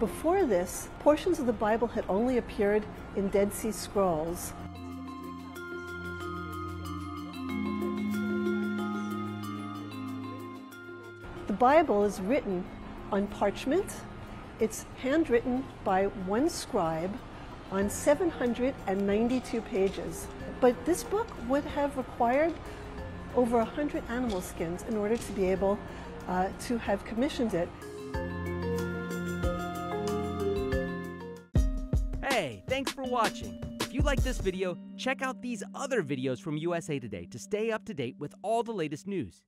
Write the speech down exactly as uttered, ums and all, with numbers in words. Before this, portions of the Bible had only appeared in Dead Sea Scrolls. The Bible is written on parchment. It's handwritten by one scribe on seven hundred ninety-two pages. But this book would have required over one hundred animal skins in order to be able uh, to have commissioned it. Hey, thanks for watching. If you like this video, check out these other videos from U S A Today to stay up to date with all the latest news.